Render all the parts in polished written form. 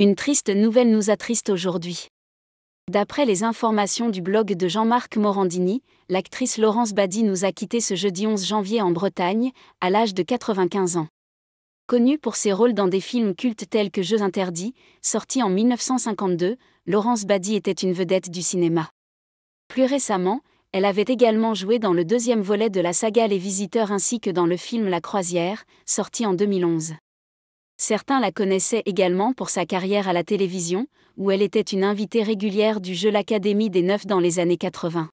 Une triste nouvelle nous attriste aujourd'hui. D'après les informations du blog de Jean-Marc Morandini, l'actrice Laurence Badie nous a quittés ce jeudi 11 janvier en Bretagne, à l'âge de 95 ans. Connue pour ses rôles dans des films cultes tels que Jeux interdits, sorti en 1952, Laurence Badie était une vedette du cinéma. Plus récemment, elle avait également joué dans le deuxième volet de la saga Les Visiteurs ainsi que dans le film La Croisière, sorti en 2011. Certains la connaissaient également pour sa carrière à la télévision, où elle était une invitée régulière du jeu L'Académie des Neufs dans les années 80.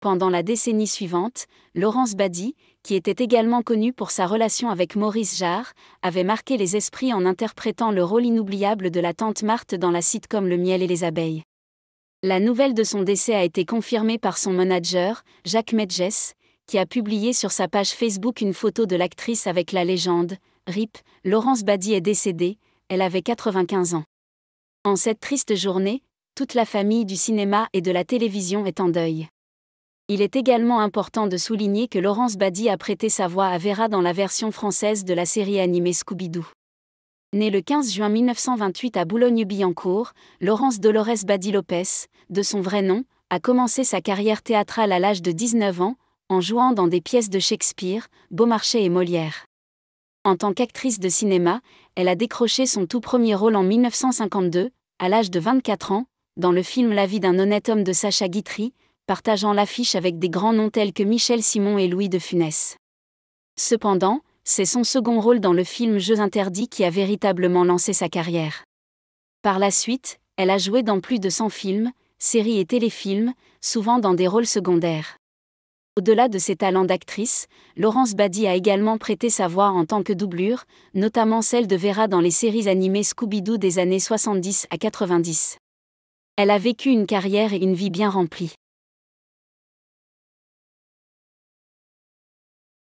Pendant la décennie suivante, Laurence Badie, qui était également connue pour sa relation avec Maurice Jarre, avait marqué les esprits en interprétant le rôle inoubliable de la tante Marthe dans la sitcom Le Miel et les Abeilles. La nouvelle de son décès a été confirmée par son manager, Jacques Medges, qui a publié sur sa page Facebook une photo de l'actrice avec la légende « RIP, Laurence Badie est décédée, elle avait 95 ans ». En cette triste journée, toute la famille du cinéma et de la télévision est en deuil. Il est également important de souligner que Laurence Badie a prêté sa voix à Vera dans la version française de la série animée Scooby-Doo. Née le 15 juin 1928 à Boulogne-Billancourt, Laurence Dolores Badie-Lopez, de son vrai nom, a commencé sa carrière théâtrale à l'âge de 19 ans, en jouant dans des pièces de Shakespeare, Beaumarchais et Molière. En tant qu'actrice de cinéma, elle a décroché son tout premier rôle en 1952, à l'âge de 24 ans, dans le film La vie d'un honnête homme de Sacha Guitry, partageant l'affiche avec des grands noms tels que Michel Simon et Louis de Funès. Cependant, c'est son second rôle dans le film Jeux interdits qui a véritablement lancé sa carrière. Par la suite, elle a joué dans plus de 100 films, séries et téléfilms, souvent dans des rôles secondaires. Au-delà de ses talents d'actrice, Laurence Badie a également prêté sa voix en tant que doublure, notamment celle de Vera dans les séries animées Scooby-Doo des années 70 à 90. Elle a vécu une carrière et une vie bien remplies.